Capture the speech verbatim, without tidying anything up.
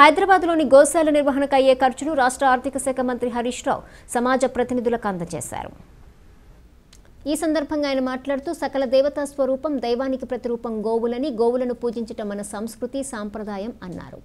హైదరాబాద్లోని గోశాల నిర్వహణకు అయ్యే ఖర్చును రాష్ట్ర ఆర్థిక శాఖ మంత్రి హరీష్ రావు సమాజ ప్రతినిధులకు అందజేశారు। ఈ సందర్భంగా ఆయన మాట్లాడుతూ సకల దేవతా స్వరూపం దైవానికి ప్రతిరూపం గోవులని గోవులను పూజించడం మన సంస్కృతి సాంప్రదాయం అన్నారు।